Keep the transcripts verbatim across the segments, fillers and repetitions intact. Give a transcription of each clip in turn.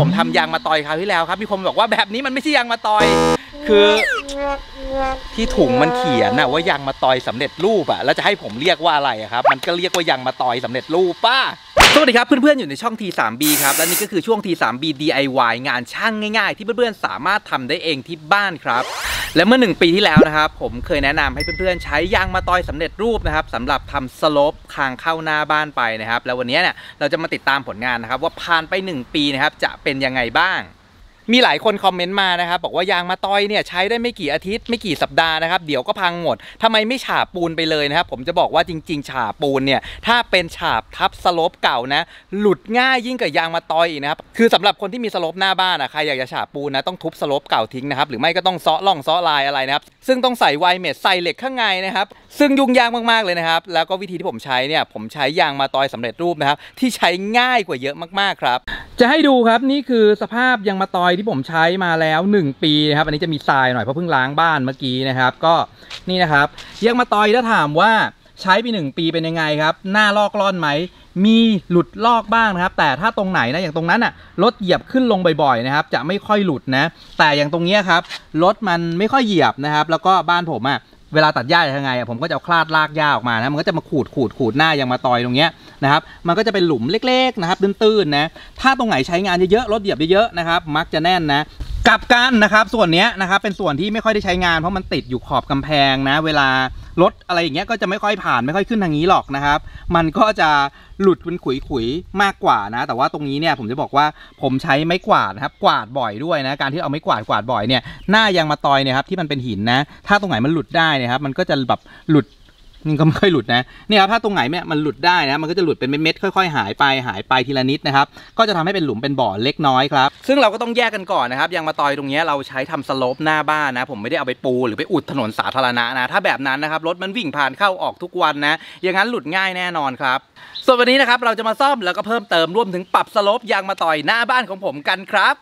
ผมทำยางมาตอยคราวที่แล้วครับมีคนบอกว่าแบบนี้มันไม่ใช่ยางมาตอยคือที่ถุงมันเขียนนะว่ายางมาตอยสำเร็จรูปอะแล้วจะให้ผมเรียกว่าอะไรครับมันก็เรียกว่ายางมาตอยสำเร็จรูปป้าสวัสดีครับเพื่อนๆอยู่ในช่อง ที ทรี บี ครับและนี่ก็คือช่วง ที ทรี บี ดี ไอ วาย งานช่างง่ายๆที่เพื่อนๆสามารถทำได้เองที่บ้านครับและเมื่อหนึ่งปีที่แล้วนะครับผมเคยแนะนำให้เพื่อนๆใช้ยางมาตอยสำเร็จรูปนะครับสำหรับทำสโลปทางเข้าหน้าบ้านไปนะครับแล้ววันนี้เนี่ยเราจะมาติดตามผลงานนะครับว่าผ่านไปหนึ่งปีนะครับจะเป็นยังไงบ้างมีหลายคนคอมเมนต์มานะครับบอกว่ายางมาตอยเนี่ยใช้ได้ไม่กี่อาทิตย์ไม่กี่สัปดาห์นะครับเดี๋ยวก็พังหมดทำไมไม่ฉาบปูนไปเลยนะครับผมจะบอกว่าจริงๆฉาบปูนเนี่ยถ้าเป็นฉาบทับสโลปเก่านะหลุดง่ายยิ่งกว่ายางมาตอยอีกนะครับคือสำหรับคนที่มีสโลปหน้าบ้านนะใครอยากจะฉาบปูนนะต้องทุบสโลปเก่าทิ้งนะครับหรือไม่ก็ต้องเซาะล่องเซาะลายอะไรนะครับซึ่งต้องใส่ไวเมทใส่เหล็กข้างในนะครับซึ่งยุ่งยากมากๆเลยนะครับแล้วก็วิธีที่ผมใช้เนี่ยผมใช้ยางมาตอยสำเร็จรูปนะครับที่ใช้ง่ายกว่าเยอะมากๆครับจะให้ดูครับนี่คือสภาพยางมาตอยที่ผมใช้มาแล้วหนึ่งปีนะครับอันนี้จะมีทรายหน่อยเพราะเพิ่งล้างบ้านเมื่อกี้นะครับก็นี่นะครับยางมาตอยถ้าถามว่าใช้ไปหนึ่งปีเป็นยังไงครับหน้าลอกล่อนไหมมีหลุดลอกบ้างนะครับแต่ถ้าตรงไหนนะอย่างตรงนั้นอ่ะรถเหยียบขึ้นลงบ่อยๆนะครับจะไม่ค่อยหลุดนะแต่อย่างตรงนี้ครับรถมันไม่ค่อยเหยียบนะครับแล้วก็บ้านผมอ่ะเวลาตัดหญ้าจะทำไงผมก็จะเอาคลาดลากหญ้าออกมานะมันก็จะมาขูดขูดขูดหน้ายางมาตอยตรงเนี้ยนะครับมันก็จะเป็นหลุมเล็กๆนะครับตื้นๆนะถ้าตรงไหนใช้งานเยอะๆรถเหยียบเยอะๆนะครับมักจะแน่นนะกลับกันนะครับส่วนเนี้ยนะครับเป็นส่วนที่ไม่ค่อยได้ใช้งานเพราะมันติดอยู่ขอบกำแพงนะเวลารถอะไรอย่างเงี้ยก็จะไม่ค่อยผ่านไม่ค่อยขึ้นทางนี้หรอกนะครับมันก็จะหลุดเป็นขุยๆมากกว่านะแต่ว่าตรงนี้เนี่ยผมจะบอกว่าผมใช้ไม้กวาดนะครับกวาดบ่อยด้วยนะการที่เอาไม้กวาดกวาดบ่อยเนี่ยหน้ายางมาตอยเนี่ยครับที่มันเป็นหินนะถ้าตรงไหนมันหลุดได้นะครับมันก็จะแบบหลุดนี่ก็ไม่ค่อยหลุดนะนี่ครับถ้าตรงไหนเนี่ยมันหลุดได้นะมันก็จะหลุดเป็นเม็ดๆค่อยๆหายไปหายไปทีละนิดนะครับก็จะทำให้เป็นหลุมเป็นบ่อเล็กน้อยครับซึ่งเราก็ต้องแยกกันก่อนนะครับยางมาตอยตรงนี้เราใช้ทำสโลปหน้าบ้านนะผมไม่ได้เอาไปปูหรือไปอุดถนนสาธารณะนะถ้าแบบนั้นนะครับรถมันวิ่งผ่านเข้าออกทุกวันนะอย่างนั้นหลุดง่ายแน่นอนครับส่วนวันนี้นะครับเราจะมาซ่อมแล้วก็เพิ่มเติมรวมถึงปรับสโลปยางมาตอยหน้าบ้านของผมกันครับ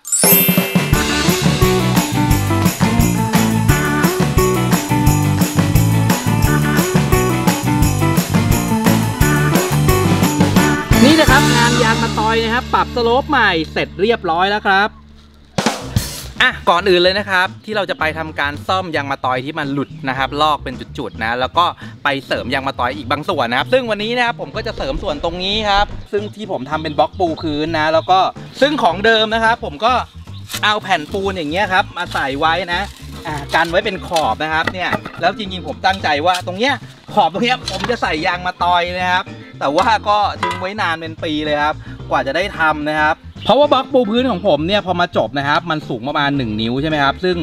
นี่นะครับงานยางมาตอยนะครับปรับสโลปใหม่เสร็จเรียบร้อยแล้วครับอ่ะก่อนอื่นเลยนะครับที่เราจะไปทำการซ่อมยางมาตอยที่มันหลุดนะครับลอกเป็นจุดๆนะแล้วก็ไปเสริมยางมาตอยอีกบางส่วนนะครับซึ่งวันนี้นะครับผมก็จะเสริมส่วนตรงนี้ครับซึ่งที่ผมทำเป็นบล็อกปูพื้นนะแล้วก็ซึ่งของเดิมนะครับผมก็เอาแผ่นปูนอย่างเงี้ยครับมาใส่ไว้นะอ่ากันไว้เป็นขอบนะครับเนี่ยแล้วจริงๆผมตั้งใจว่าตรงเนี้ยขอบตรงเนี้ยผมจะใส่ยางมาตอยนะครับแต่ว่าก็ทิ้งไว้นานเป็นปีเลยครับกว่าจะได้ทำนะครับเพราะว่าบล็อกปูพื้นของผมเนี่ยพอมาจบนะครับมันสูงประมาณหนึ่งนิ้วใช่ไหมครับซึ่ง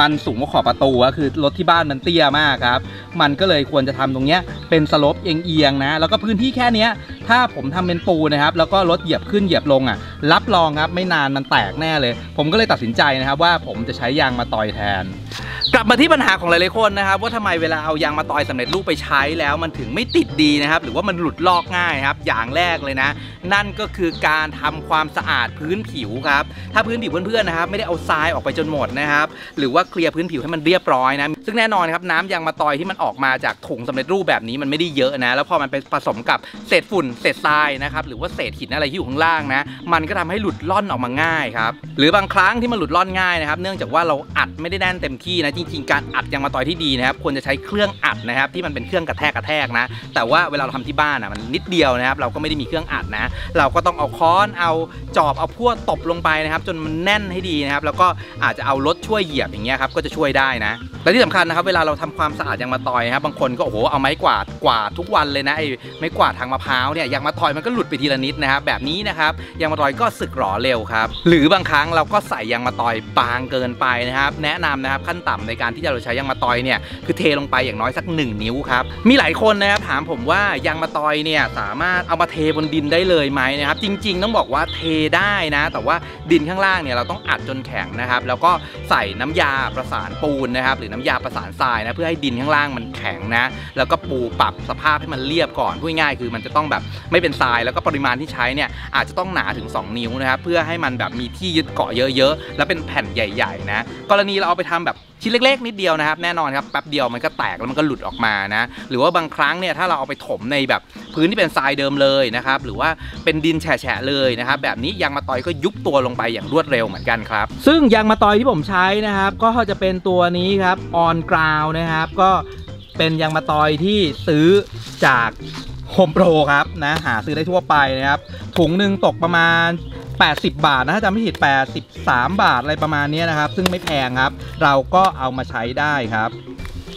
มันสูงกว่าขอบประตูก็คือรถที่บ้านมันเตี้ยมากครับมันก็เลยควรจะทำตรงเนี้ยเป็นสโลปเอียงๆนะแล้วก็พื้นที่แค่เนี้ยถ้าผมทำเป็นปูนะครับแล้วก็รถเหยียบขึ้นเหยียบลงอ่ะรับรองครับไม่นานมันแตกแน่เลยผมก็เลยตัดสินใจนะครับว่าผมจะใช้ยางมาตอยแทนกลับมาที่ปัญหาของหลายๆคนนะครับว่าทำไมเวลาเอายางมาตอยสำเร็จรูปไปใช้แล้วมันถึงไม่ติดดีนะครับหรือว่ามันหลุดลอกง่ายครับอย่างแรกเลยนะนั่นก็คือการทำความสะอาดพื้นผิวครับถ้าพื้นผิวเพื่อนๆนะครับไม่ได้เอาทรายออกไปจนหมดนะครับหรือว่าเคลียร์พื้นผิวให้มันเรียบร้อยนะซึ่งแน่นอนครับน้ำยางมาตอยที่มันออกมาจากถุงสำเร็จรูปแบบนี้มันไม่ได้เยอะนะแล้วพอมันไปผสมกับเศษฝุ่นเศษทรายนะครับหรือว่าเศษหินอะไรที่อยู่ข้างล่างนะมันก็ทำให้หลุดล่อนออกมาง่ายครับหรือบางครั้งที่มันหลุดล่อนง่ายนะครับเนื่องจากว่าเราอัดไม่ได้แน่นเต็มที่นะจริงๆการอัดยางมาตอยที่ดีนะครับควรจะใช้เครื่องอัดนะครับที่มันเป็นเครื่องกระแทกกระแทกนะแต่ว่าเวลาเราทำที่บ้านนะมันนิดเดียวนะครับเราก็ไม่ได้มีเครื่องอัดนะเราก็ต้องเอาค้อนเอาจอบเอาพวกตบลงไปนะครับจนมันแน่นให้ดีนะครับแล้วก็อาจจะเอารถช่วยเหยียบอย่างเงี้ยครับก็จะช่วยได้นะและที่สำคัญนะครับเวลาเราทำความสะอาดยางมาตอยนะครับบางคนก็โอ้โหเอาไม้กวาดกวาดทุกวันเลยนะไอ้ไม้กวาดทางมะพร้าวเนี่ยยางมาตอยมันก็หลุดไปทีละนิดนะครับแบบนี้นะครับยางมาตอยก็สึกหรอเร็วครับหรือบางครั้งเราก็ใส่ยางมาตอยบางเกินไปนะครับแนะนำนะครับขั้นต่ำในการที่จะเราใช้ยางมาตอยเนี่ยคือเทลงไปอย่างน้อยสักหนึ่งนิ้วครับมีหลายคนนะครับถามผมว่ายางมาตอยเนี่ยสามารถเอามาเทบนดินได้เลยไหมนะครับจริงๆต้องบอกว่าเทได้นะแต่ว่าดินข้างล่างเนี่ยเราต้องอัดจนแข็งนะครับแล้วก็ใส่น้ำยาประสานปูนนะครับหรือน้ำยาประสานทรายนะเพื่อให้ดินข้างล่างมันแข็งนะแล้วก็ปูปรับสภาพให้มันเรียบก่อนพูดง่ายคือมันจะต้องแบบไม่เป็นทรายแล้วก็ปริมาณที่ใช้เนี่ยอาจจะต้องหนาถึงสองนิ้วนะครับเพื่อให้มันแบบมีที่ยึดเกาะเยอะๆแล้วเป็นแผ่นใหญ่ๆนะกรณีเราเอาไปทำแบบ ชิ้นเล็กๆนิดเดียวนะครับแน่นอนครับแป๊บเดียวมันก็แตกแล้วมันก็หลุดออกมานะหรือว่าบางครั้งเนี่ยถ้าเราเอาไปถมในแบบพื้นที่เป็นทรายเดิมเลยนะครับหรือว่าเป็นดินแฉะๆเลยนะครับแบบนี้ยางมะตอยก็ยุบตัวลงไปอย่างรวดเร็วเหมือนกันครับซึ่งยางมะตอยที่ผมใช้นะครับก็จะเป็นตัวนี้ครับออนกราวนะครับก็เป็นยางมะตอยที่ซื้อจากโฮมโปรครับนะหาซื้อได้ทั่วไปนะครับถุงหนึ่งตกประมาณแปดสิบบาทนะถ้าจำไม่ผิดแปดสิบสามบาทอะไรประมาณนี้นะครับซึ่งไม่แพงครับเราก็เอามาใช้ได้ครับ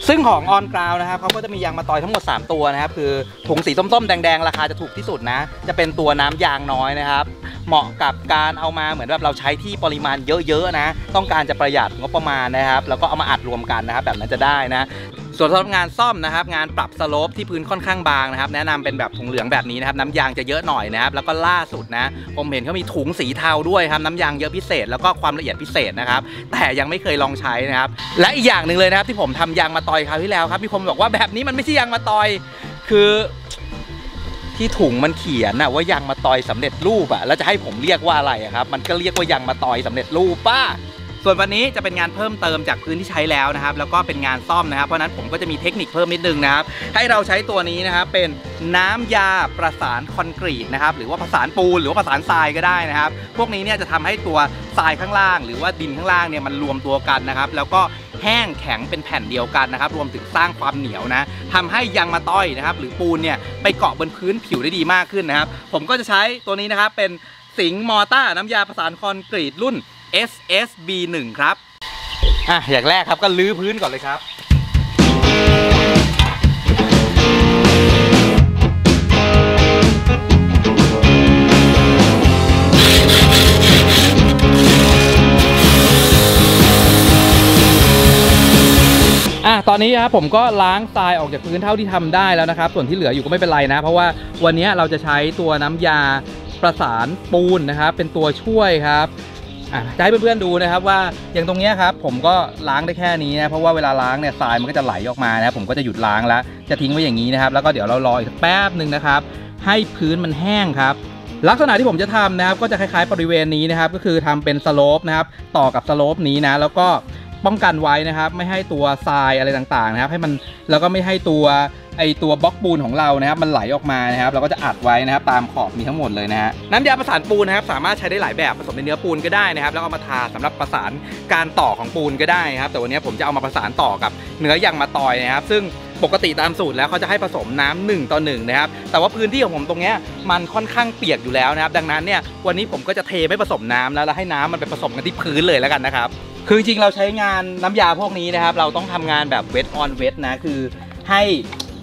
ซึ่งของออนกราวนะครับเขาก็จะมียางมะตอยทั้งหมดสามตัวนะครับคือถุงสีส้มๆแดงๆราคาจะถูกที่สุดนะจะเป็นตัวน้ำยางน้อยนะครับเหมาะกับการเอามาเหมือนแบบเราใช้ที่ปริมาณเยอะๆนะต้องการจะประหยัดงบประมาณนะครับแล้วก็เอามาอัดรวมกันนะครับแบบนั้นจะได้นะส่วนสำหรับงานซ่อมนะครับงานปรับสโลปที่พื้นค่อนข้างบางนะครับแนะนำเป็นแบบถุงเหลืองแบบนี้นะครับน้ำยางจะเยอะหน่อยนะครับแล้วก็ล่าสุดนะผมเห็นเขามีถุงสีเทาด้วยครับน้ำยางเยอะพิเศษแล้วก็ความละเอียดพิเศษนะครับแต่ยังไม่เคยลองใช้นะครับและอีกอย่างหนึ่งเลยนะครับที่ผมทำยางมะตอยคราวที่แล้วครับมีคนบอกว่าแบบนี้มันไม่ใช่ยางมะตอยคือที่ถุงมันเขียนนะว่ายางมะตอยสำเร็จรูปอะแล้วจะให้ผมเรียกว่าอะไรครับมันก็เรียกว่ายางมะตอยสำเร็จรูปป้าส่วนวันนี้จะเป็นงานเพิ่มเติมจากพื้นที่ใช้แล้วนะครับแล้วก็เป็นงานซ่อมนะครับเพราะนั้นผมก็จะมีเทคนิคเพิ่มนิดนึงนะครับให้เราใช้ตัวนี้นะครับเป็นน้ำยาประสานคอนกรีตนะครับหรือว่าประสานปูนหรือว่าประสานทรายก็ได้นะครับพวกนี้เนี่ยจะทำให้ตัวทรายข้างล่างหรือว่าดินข้างล่างเนี่ยมันรวมตัวกันนะครับแล้วก็แห้งแข็งเป็นแผ่นเดียวกันนะครับรวมถึงสร้างความเหนียวนะทำให้ยางมะตอยนะครับหรือปูนเนี่ยไปเกาะบนพื้นผิวได้ดีมากขึ้นนะครับผมก็จะใช้ตัวนี้นะครับเป็นสิงห์มอต้าน้ำยาประสานคอนกรีตรุ่นเอส เอส บี หนึ่ง ครับอ่ะอย่างแรกครับก็ลื้อพื้นก่อนเลยครับอ่ะตอนนี้ครับผมก็ล้างทรายออกจากพื้นเท่าที่ทำได้แล้วนะครับส่วนที่เหลืออยู่ก็ไม่เป็นไรนะเพราะว่าวันนี้เราจะใช้ตัวน้ำยาประสานปูนนะครับเป็นตัวช่วยครับจะให้เพื่อนๆดูนะครับว่าอย่างตรงนี้ครับผมก็ล้างได้แค่นี้นะเพราะว่าเวลาล้างเนี่ยทรายมันก็จะไหลออกมานะผมก็จะหยุดล้างแล้วจะทิ้งไว้อย่างนี้นะครับแล้วก็เดี๋ยวเรารออีกแป๊บหนึ่งนะครับให้พื้นมันแห้งครับลักษณะที่ผมจะทำนะครับก็จะคล้ายๆบริเวณนี้นะครับก็คือทำเป็นสโลปนะครับต่อกับสโลปนี้นะแล้วก็ป้องกันไว้นะครับไม่ให้ตัวทรายอะไรต่างๆนะครับให้มันแล้วก็ไม่ให้ตัวไอตัวบล็อกปูนของเรานะครับมันไหลออกมานะครับเราก็จะอัดไว้นะครับตามขอบมีทั้งหมดเลยนะฮะน้ำยาประสานปูนนะครับสามารถใช้ได้หลายแบบผสมในเนื้อปูนก็ได้นะครับแล้วก็มาทาสำหรับประสานการต่อของปูนก็ได้นะครับแต่วันนี้ผมจะเอามาประสานต่อกับเนื้อยางมะตอยนะครับซึ่งปกติตามสูตรแล้วเขาจะให้ผสมน้ำหนึ่งต่อหนึ่งนะครับแต่ว่าพื้นที่ของผมตรงนี้มันค่อนข้างเปียกอยู่แล้วนะครับดังนั้นเนี่ยวันนี้ผมก็จะเทไม่ผสมน้ำแล้วแล้วให้น้ำมันไปผสมกันที่พื้นเลยแล้วกันนะครับคือจริงเราใช้งานน้ำยาพวกนี้นะครับเราต้องทำงานแบบเวทออนเวทนะคือให้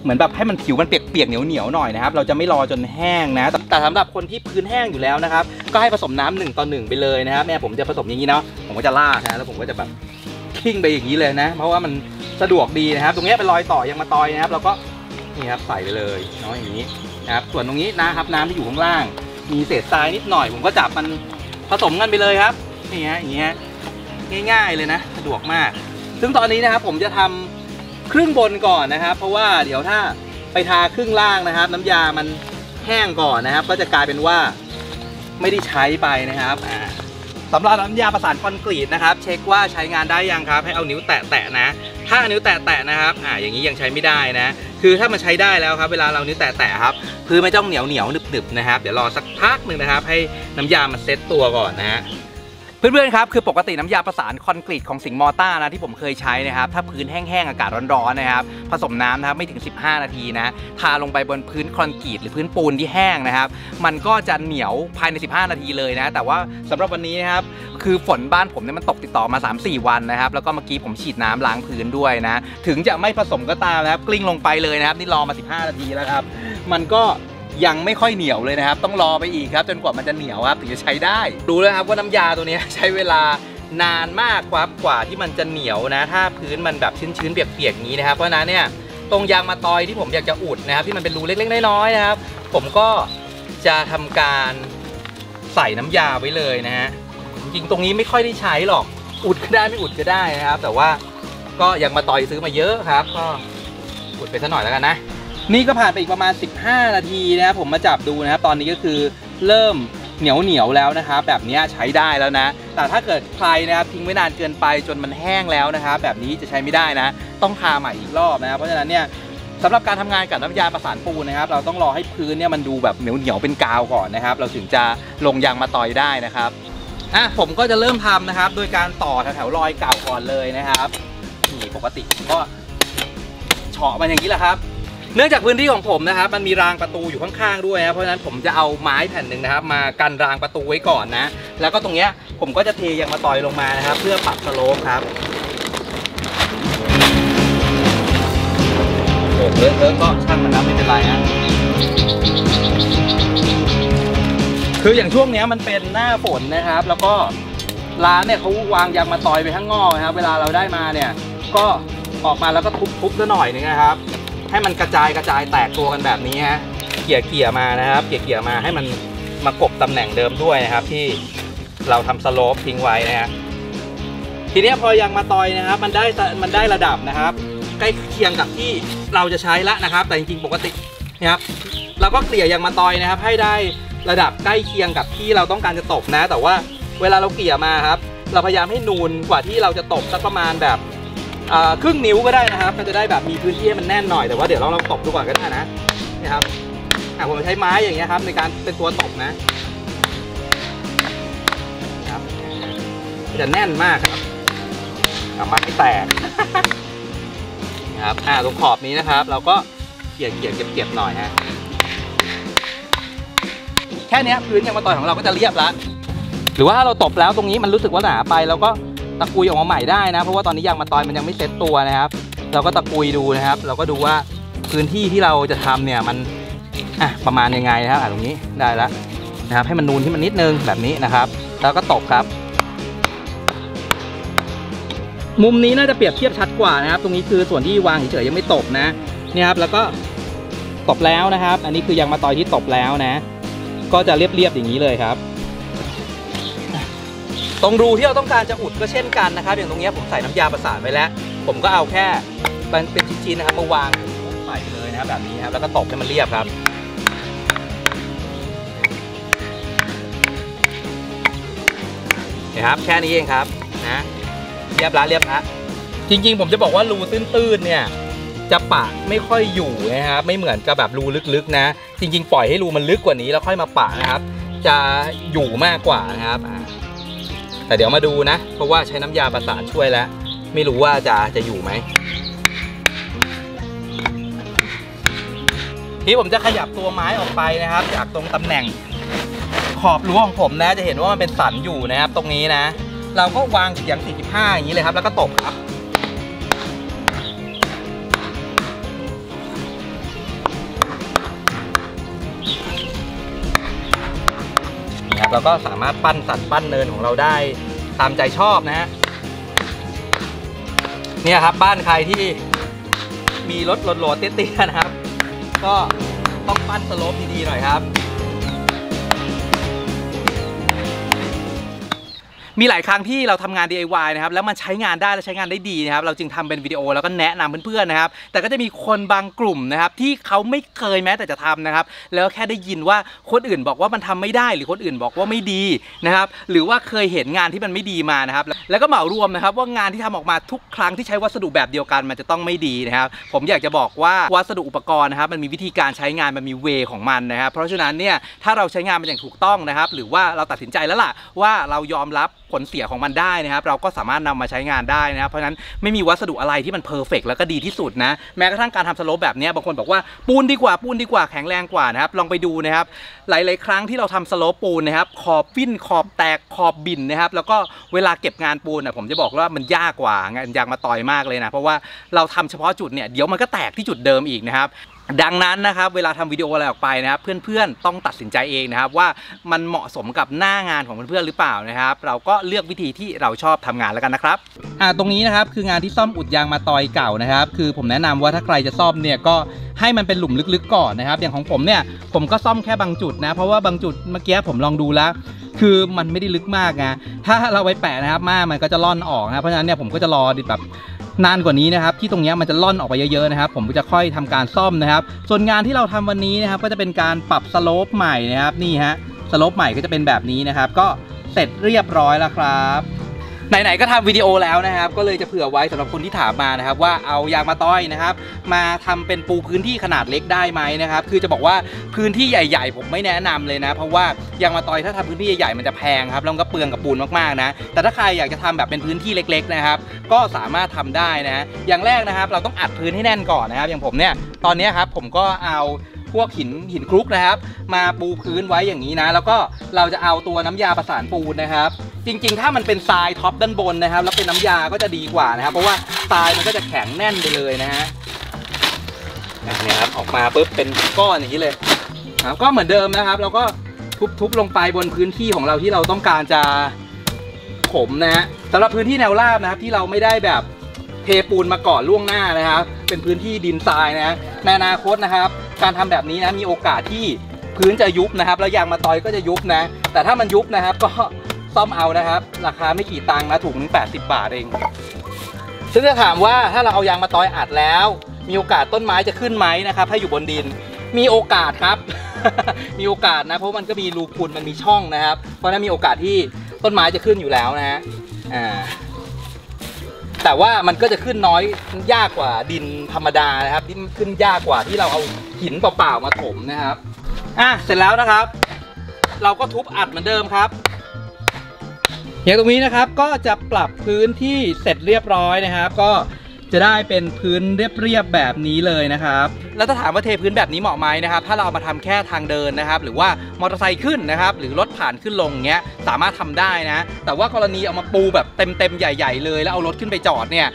เหมือนแบบให้มันผิวมันเปียกๆเหนียวๆหน่อยนะครับเราจะไม่รอจนแห้งนะแต่สำหรับคนที่พื้นแห้งอยู่แล้วนะครับก็ให้ผสมน้ำหนึ่งต่อหนึ่งไปเลยนะครับแม่ผมจะผสมอย่างนี้เนาะผมก็จะลากนะแล้วผมก็จะแบบทิ้งไปอย่างนี้เลยนะเพราะว่ามันสะดวกดีนะครับตรงนี้เป็นรอยต่อยางมะตอยนะครับเราก็นี่ครับใส่ไปเลยเนาะอย่างนี้นะครับส่วนตรงนี้นะครับน้ำที่อยู่ข้างล่างมีเศษทรายนิดหน่อยผมก็จับมันผสมกันไปเลยครับนี่ฮะอย่างเงี้ยง่ายๆเลยนะสะดวกมากซึ่งตอนนี้นะครับผมจะทำครึ่งบนก่อนนะครับเพราะว่าเดี๋ยวถ้าไปทาครึ่งล่างนะครับน้ำยามันแห้งก่อนนะครับก็จะกลายเป็นว่าไม่ได้ใช้ไปนะครับสำหรับน้ำยาประสานคอนกรีตนะครับเช็คว่าใช้งานได้ยังครับให้เอานิ้วแตะๆนะถ้านิ้วแตะๆนะครับอ่าอย่างนี้ยังใช้ไม่ได้นะคือถ้ามันใช้ได้แล้วครับเวลาเรานิ้วแตะๆครับคือไม่ต้องเหนียวเหนียวหนึบๆนะครับเดี๋ยวรอสักพักหนึ่งนะครับให้น้ำยามันเซ็ตตัวก่อนนะฮะเพื่อนๆครับคือปกติน้ำยาประสานคอนกรีตของสิงห์มอต้านะที่ผมเคยใช้นะครับถ้าพื้นแห้งๆอากาศร้อนๆนะครับผสมน้ำนะครับไม่ถึงสิบห้านาทีนะทาลงไปบนพื้นคอนกรีตหรือพื้นปูนที่แห้งนะครับมันก็จะเหนียวภายในสิบห้านาทีเลยนะแต่ว่าสำหรับวันนี้นะครับคือฝนบ้านผมเนี่ยมันตกติดต่อมาสามสี่วันนะครับแล้วก็เมื่อกี้ผมฉีดน้ำล้างพื้นด้วยนะถึงจะไม่ผสมก็ตามนะครับกลิ้งลงไปเลยนะครับนี่รอมาสิบห้านาทีแล้วครับมันก็ยังไม่ค่อยเหนียวเลยนะครับต้องรอไปอีกครับจนกว่ามันจะเหนียวครับถึงจะใช้ได้ดูแล้วครับว่าน้ำยาตัวนี้ใช้เวลานานมากครับกว่าที่มันจะเหนียวนะถ้าพื้นมันแบบชื้นๆเปียกๆนี้นะครับเพราะนั้นเนี่ยตรงยางมะตอยที่ผมอยากจะอุดนะครับที่มันเป็นรูเล็กๆน้อยๆนะครับผมก็จะทำการใส่น้ำยาไว้เลยนะฮะจริงๆตรงนี้ไม่ค่อยได้ใช้หรอกอุดก็ได้ไม่อุดก็ได้นะครับแต่ว่าก็ยางมะตอยซื้อมาเยอะครับก็อุดไปสักหน่อยแล้วกันนะนี่ก็ผ่านไปอีกประมาณสิบห้านาทีนะครับผมมาจับดูนะครับตอนนี้ก็คือเริ่ม เหนียวเหนียวแล้วนะครับแบบนี้ใช้ได้แล้วนะแต่ถ้าเกิดใครนะครับทิ้งไว้นานเกินไปจนมันแห้งแล้วนะครับแบบนี้จะใช้ไม่ได้นะต้องทาใหม่อีกรอบนะเพราะฉะนั้นเนี่ยสำหรับการทำงานกับน้ำยาประสานปูนนะครับเราต้องรอให้พื้นเนี่ยมันดูแบบเหนียวเหนียวเป็นกาวก่อนนะครับเราถึงจะลงยางมาตอยได้นะครับอ่ะผมก็จะเริ่มทำนะครับโดยการต่อแถวๆรอยเก่าก่อนเลยนะครับนี่ปกติผมก็เฉาะมันอย่างนี้แหละครับเนื่องจากพื้นที่ของผมนะครับมันมีรางประตูอยู่ข้างๆด้วยนะเพราะฉะนั้นผมจะเอาไม้แผ่นหนึ่งนะครับมากันรางประตูไว้ก่อนนะแล้วก็ตรงเนี้ยผมก็จะเทยางมาตอยลงมานะครับเพื่อปรับสโลปครับโอ้เลิกๆก็ช่างมันนะไม่เป็นไรนะคืออย่างช่วงนี้มันเป็นหน้าฝนนะครับแล้วก็ร้านเนี่ยเขาวางยางมาตอยไปข้างนอกนะครับเวลาเราได้มาเนี่ยก็ออกมาแล้วก็ทุบๆซะหน่อยนึงนะครับให้มันกระจายกระจายแตกตัวกันแบบนี้ฮะเกี่ยเกี่ยมานะครับเกี่ยเกี่ยมาให้มันมากบตำแหน่งเดิมด้วยนะครับที่เราทำสโลปทิ้งไว้นะฮะทีนี้พอยางมาตอยนะครับมันได้มันได้ระดับนะครับใกล้เคียงกับที่เราจะใช้ละนะครับแต่จริงๆปกตินะครับเราก็เกลี่ยยางมาตอยนะครับให้ได้ระดับใกล้เคียงกับที่เราต้องการจะตบนะแต่ว่าเวลาเราเกลี่ยมาครับเราพยายามให้นูนกว่าที่เราจะตบสักประมาณแบบครึ่งนิ้วก็ได้นะครับก็จะได้แบบมีพื้นที่ให้มันแน่นหน่อยแต่ว่าเดี๋ยวเราลองตบดูก่อนก็ได้นะนะครับผมใช้ไม้อย่างเงี้ยครับในการเป็นตัวตบนะจะแน่นมากครับเอามาให้แตกนะครับตรงขอบนี้นะครับเราก็เกลี่ยเกลี่ยเก็บๆหน่อยฮะแค่นี้พื้นยางมะตอยของเราก็จะเรียบแล้วหรือว่าเราตบแล้วตรงนี้มันรู้สึกว่าหนาไปเราก็ตะกุยออกมาใหม่ได้นะเพราะว่าตอนนี้ยางมะตอยมันยังไม่เซ็ตตัวนะครับเราก็ตะกุยดูนะครับเราก็ดูว่าพื้นที่ที่เราจะทำเนี่ยมันอ่ะประมาณยังไงนะครับตรงนี้ได้แล้วนะครับให้มันนูนที่มันนิดนึงแบบนี้นะครับแล้วก็ตบครับมุมนี้น่าจะเปรียบเทียบชัดกว่านะครับตรงนี้คือส่วนที่วางเฉยๆยังไม่ตบนะนี่ครับแล้วก็ตบแล้วนะครับอันนี้คือยางมะตอยที่ตบแล้วนะก็จะเรียบๆอย่างนี้เลยครับตรงรูที่เราต้องการจะอุดก็เช่นกันนะครับอย่างตรงนี้ผมใส่น้ำยาประสานไว้แล้วผมก็เอาแค่เป็นชิ้นๆนะครับมาวางใส่ไปเลยนะครับแบบนี้ครับแล้วก็ตบให้มันเรียบครับนะครับแค่นี้เองครับนะเรียบร้อยเรียบร้อยจริงๆผมจะบอกว่ารูตื้นๆเนี่ยจะปะไม่ค่อยอยู่นะครับไม่เหมือนกับแบบรูลึกๆนะจริงๆปล่อยให้รูมันลึกกว่านี้แล้วค่อยมาปะนะครับจะอยู่มากกว่านะครับแต่เดี๋ยวมาดูนะเพราะว่าใช้น้ำยาประสานช่วยแล้วไม่รู้ว่าจะจะอยู่ไหมที่ผมจะขยับตัวไม้ออกไปนะครับจากตรงตำแหน่งขอบรั้วของผมนะจะเห็นว่ามันเป็นสันอยู่นะครับตรงนี้นะเราก็วางเฉียงสี่สิบห้าอย่างนี้เลยครับแล้วก็ตบครับเราก็สามารถปั้นสันปั้นเนินของเราได้ตามใจชอบนะฮะเนี่ยครับบ้านใครที่มีรถโหลดเตี้ยๆนะครับก็ต้องปั้นสโลปดีๆหน่อยครับมีหลายครั้งที่เราทำงาน ดี ไอ วาย นะครับแล้วมันใช้งานได้และใช้งานได้ดีนะครับเราจึงทำเป็นวิดีโอแล้วก็แนะนำเพื่อนๆนะครับแต่ก็จะมีคนบางกลุ่มนะครับที่เขาไม่เคยแม้แต่จะทำนะครับแล้วแค่ได้ยินว่าคนอื่นบอกว่ามันทำไม่ได้หรือคนอื่นบอกว่าไม่ดีนะครับหรือว่าเคยเห็นงานที่มันไม่ดีมานะครับแล้วก็เหมารวมนะครับว่างานที่ทำออกมาทุกครั้งที่ใช้วัสดุแบบเดียวกันมันจะต้องไม่ดีนะครับผมอยากจะบอกว่าวัสดุอุปกรณ์นะครับมันมีวิธีการใช้งานมันมีเวของมันนะครับเพราะฉะนั้นเนี่ยถ้าเราใช้งานมันอย่างถูกต้องนะครับหรือว่าเราตัดสินใจแล้วล่ะว่าเรายอมรับผลเสียของมันได้นะครับเราก็สามารถนำมาใช้งานได้นะครับเพราะฉะนั้นไม่มีวัสดุอะไรที่มันเพอร์เฟกต์แล้วก็ดีที่สุดนะแม้กระทั่งการทำสโลปแบบนี้บางคนบอกว่าปูนดีกว่าปูนดีกว่าแข็งแรงกว่านะครับลองไปดูนะครับหลายๆครั้งที่เราทำสโลปปูนนะครับขอบฟิ่นขอบแตกขอบบินนะครับแล้วก็เวลาเก็บงานปูนนะผมจะบอกว่ามันยากกว่างานยางมะตอยมากเลยนะเพราะว่าเราทำเฉพาะจุดเนี่ยเดี๋ยวมันก็แตกที่จุดเดิมอีกนะครับดังนั้นนะครับเวลาทำวิดีโออะไรออกไปนะครับเพื่อนๆต้องตัดสินใจเองนะครับว่ามันเหมาะสมกับหน้างานของเพื่อนๆหรือเปล่านะครับเราก็เลือกวิธีที่เราชอบทำงานแล้วกันนะครับอ่าตรงนี้นะครับคืองานที่ซ่อมอุดยางมะตอยเก่านะครับคือผมแนะนำว่าถ้าใครจะซ่อมเนี่ยก็ให้มันเป็นหลุมลึกๆก่อนนะครับอย่างของผมเนี่ยผมก็ซ่อมแค่บางจุดนะเพราะว่าบางจุดเมื่อกี้ผมลองดูแล้วคือมันไม่ได้ลึกมากนะถ้าเราไปแปะนะครับม่านมันก็จะล่อนออกนะเพราะฉะนั้นเนี่ยผมก็จะรอดิแบบนานกว่านี้นะครับที่ตรงนี้มันจะล่อนออกไปเยอะๆนะครับผมจะค่อยทำการซ่อมนะครับส่วนงานที่เราทำวันนี้นะครับก็จะเป็นการปรับสโลปใหม่นะครับนี่ฮะ สโลปใหม่ก็จะเป็นแบบนี้นะครับก็เสร็จเรียบร้อยแล้วครับไหนๆก็ทำวิดีโอแล้วนะครับก็เลยจะเผื่อไว้สำหรับคนที่ถามมานะครับว่าเอายางมะต้อยนะครับมาทำเป็นปูพื้นที่ขนาดเล็กได้ไหมนะครับคือจะบอกว่าพื้นที่ใหญ่ๆผมไม่แนะนำเลยนะเพราะว่ายางมะต้อยถ้าทำพื้นที่ใหญ่ๆมันจะแพงครับแล้วก็เปลืองกับปูนมากๆนะแต่ถ้าใครอยากจะทำแบบเป็นพื้นที่เล็กๆนะครับก็สามารถทำได้นะอย่างแรกนะครับเราต้องอัดพื้นให้แน่นก่อนนะครับอย่างผมเนี่ยตอนนี้ครับผมก็เอาพวกหินหินคลุกนะครับมาปูพื้นไว้อย่างนี้นะแล้วก็เราจะเอาตัวน้ำยาประสานปูนนะครับจริงๆถ้ามันเป็นทรายท็อปด้านบนนะครับแล้วเป็นน้ำยาก็จะดีกว่านะครับเพราะว่าทรายมันก็จะแข็งแน่นไปเลยนะฮะนี่ครับออกมาปุ๊บเป็นก้อนอย่างนี้เลยครับก็เหมือนเดิมนะครับเราก็ทุบๆลงไปบนพื้นที่ของเราที่เราต้องการจะขมนะฮะสำหรับพื้นที่แนวราบนะครับที่เราไม่ได้แบบเทปูนมาก่อนล่วงหน้านะครับเป็นพื้นที่ดินทรายนะในอนาคตนะครับการทำแบบนี้นะมีโอกาสที่พื้นจะยุบนะครับแล้วยางมะตอยก็จะยุบนะแต่ถ้ามันยุบนะครับก็ซ่อมเอานะครับราคาไม่กี่ตังค์นะถุงนึงแปดสิบบาทเองซึ่งจะถามว่าถ้าเราเอายางมะตอยอัดแล้วมีโอกาสต้นไม้จะขึ้นไหมนะครับถ้าอยู่บนดินมีโอกาสครับ มีโอกาสนะเพราะมันก็มีรูพุนมันมีช่องนะครับเพราะนั้นมีโอกาสที่ต้นไม้จะขึ้นอยู่แล้วนะฮะแต่ว่ามันก็จะขึ้นน้อยยากกว่าดินธรรมดานะครับที่ขึ้นยากกว่าที่เราเอาหินเปล่าๆมาถมนะครับอ่ะเสร็จแล้วนะครับเราก็ทุบอัดเหมือนเดิมครับอย่างตรงนี้นะครับก็จะปรับพื้นที่เสร็จเรียบร้อยนะครับก็จะได้เป็นพื้นเรียบๆแบบนี้เลยนะครับแล้วถ้าถามว่าเทพื้นแบบนี้เหมาะไหมนะครับถ้าเราเอามาทำแค่ทางเดินนะครับหรือว่ามอเตอร์ไซค์ขึ้นนะครับหรือรถผ่านขึ้นลงเงี้ยสามารถทำได้นะแต่ว่ากรณีเอามาปูแบบเต็มๆใหญ่ๆเลยแล้วเอารถขึ้นไปจอดเนี่ย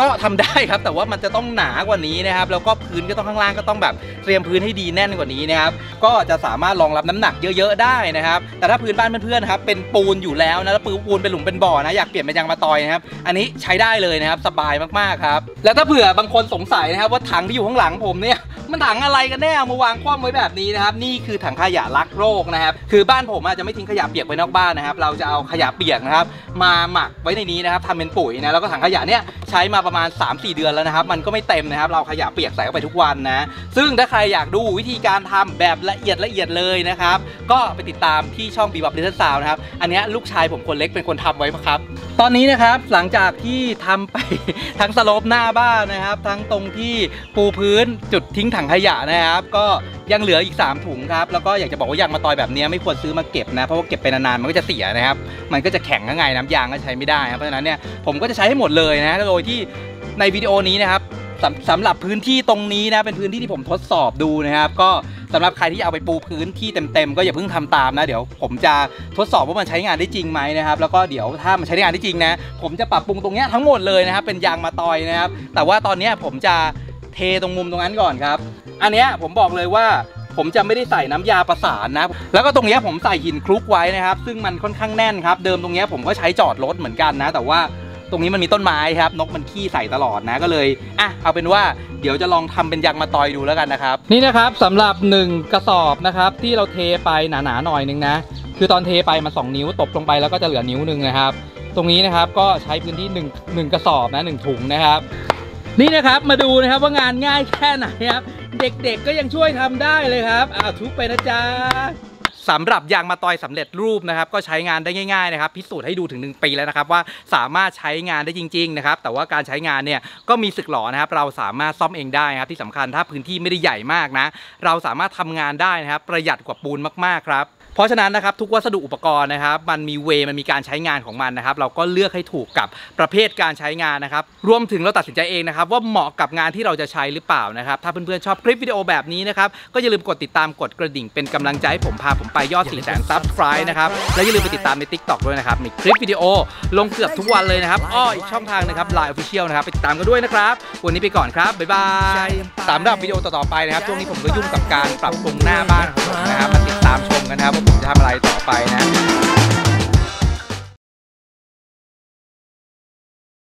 ก็ทำได้ครับแต่ว่ามันจะต้องหนากว่านี้นะครับแล้วก็พื้นก็ต้องข้างล่างก็ต้องแบบเตรียมพื้นให้ดีแน่นกว่านี้นะครับก็จะสามารถรองรับน้ำหนักเยอะๆได้นะครับแต่ถ้าพื้นบ้านเพื่อนๆครับเป็นปูนอยู่แล้วนะแล้วปูนเป็นหลุมเป็นบ่อนะอยากเปลี่ยนเป็นยางมะตอยนะครับอันนี้ใช้ได้เลยนะครับสบายมากๆครับแล้วถ้าเผื่อบางคนสงสัยนะครับว่าถังที่อยู่ข้างหลังผมเนี่ยมันถังอะไรกันแน่มาวางคว่ำไว้แบบนี้นะครับนี่คือถังขยะรักโลกนะครับคือบ้านผมอาจจะไม่ทิ้งขยะเปียกไว้นอกบ้านนะครับเราจะเอาขยะเปียกนะครับมาหมักไว้ในนี้นะครับทำเป็นปุ๋ยนะแล้วก็ถังขยะเนี่ยใช้มาประมาณ สามถึงสี่ เดือนแล้วนะครับมันก็ไม่เต็มนะครับเราขยะเปียกใส่เข้าไปทุกวันนะซึ่งถ้าใครอยากดูวิธีการทำแบบละเอียดละเอียดเลยนะครับก็ไปติดตามที่ช่องบีบับดิจิทัลนะครับอันนี้ลูกชายผมคนเล็กเป็นคนทำไว้ครับตอนนี้นะครับหลังจากที่ทำไปทั้งสโลปหน้าบ้านนะครับทั้งตรงที่ปูพื้นจุดทิ้งถังขยะนะครับก็ยังเหลืออีกสามถุงครับแล้วก็อยากจะบอกว่ายางมะตอยแบบนี้ไม่ควรซื้อมาเก็บนะเพราะว่าเก็บไปนานๆมันก็จะเสียนะครับมันก็จะแข็งง่ายน้ำยางก็ใช้ไม่ได้ครับเพราะฉะนั้นเนี่ยผมก็จะใช้ให้หมดเลยนะโดยที่ในวิดีโอนี้นะครับสำ, สำหรับพื้นที่ตรงนี้นะเป็นพื้นที่ที่ผมทดสอบดูนะครับก็สำหรับใครที่เอาไปปูพื้นที่เต็มๆก็อย่าเพิ่งทำตามนะเดี๋ยวผมจะทดสอบว่ามันใช้งานได้จริงไหมนะครับแล้วก็เดี๋ยวถ้ามันใช้งานได้จริงนะผมจะปรับปรุงตรงนี้ทั้งหมดเลยนะครับเป็นยางมะตอยนะครับแต่ว่าตอนนี้ผมจะเทตรงมุมตรงนั้นก่อนครับอันนี้ผมบอกเลยว่าผมจะไม่ได้ใส่น้ำยาประสานนะแล้วก็ตรงนี้ผมใส่หินคลุกไว้นะครับซึ่งมันค่อนข้างแน่นครับเดิมตรงนี้ผมก็ใช้จอดรถเหมือนกันนะแต่ว่าตรงนี้มันมีต้นไม้ครับนกมันขี้ใส่ตลอดนะก็เลยอ่ะเอาเป็นว่าเดี๋ยวจะลองทำเป็นยางมะตอยดูแล้วกันนะครับนี่นะครับสำหรับหนึ่งกระสอบนะครับที่เราเทไปหนาๆหน่อยนึงนะคือตอนเทไปมาสองนิ้วตบลงไปแล้วก็จะเหลือนิ้วนึงนะครับตรงนี้นะครับก็ใช้พื้นที่หนึ่ง หนึ่งกระสอบนะหนึ่งถุงนะครับนี่นะครับมาดูนะครับว่างานง่ายแค่ไหนครับเด็กๆก็ยังช่วยทำได้เลยครับอ้าวทุบไปนะจ๊ะสำหรับยางมะตอยสำเร็จรูปนะครับก็ใช้งานได้ง่ายๆนะครับพิสูจน์ให้ดูถึงหนึ่งปีแล้วนะครับว่าสามารถใช้งานได้จริงๆนะครับแต่ว่าการใช้งานเนี่ยก็มีสึกหรอนะครับเราสามารถซ่อมเองได้ครับที่สำคัญถ้าพื้นที่ไม่ได้ใหญ่มากนะเราสามารถทำงานได้นะครับประหยัดกว่าปูนมากๆครับเพราะฉะนั้นนะครับทุกวัสดุอุปกรณ์นะครับมันมีเวมันมีการใช้งานของมันนะครับเราก็เลือกให้ถูกกับประเภทการใช้งานนะครับรวมถึงเราตัดสินใจเองนะครับว่าเหมาะกับงานที่เราจะใช้หรือเปล่านะครับถ้าเพื่อนๆชอบคลิปวิดีโอแบบนี้นะครับก็อย่าลืมกดติดตามกดกระดิ่งเป็นกำลังใจให้ผมพาผมไปยอด สี่แสน ซับสไครบ์นะครับและอย่าลืมไปติดตามใน ติ๊กต็อก ด้วยนะครับมีคลิปวิดีโอลงเกือบทุกวันเลยนะครับอ้ออีกช่องทางนะครับ ไลน์ ออฟฟิเชียล นะครับไปติดตามกันด้วยนะครับวันนี้ไปก่อนครับบ๊ายบายสำหรับวิดีโอต่อๆไปนะครับช่วงนี้ผมก็ยุ่งกับการปรับปรุงหน้าบ้านนะครับมาติดตามชมกันนะครับผมจะทำอะไรต่อไปนะ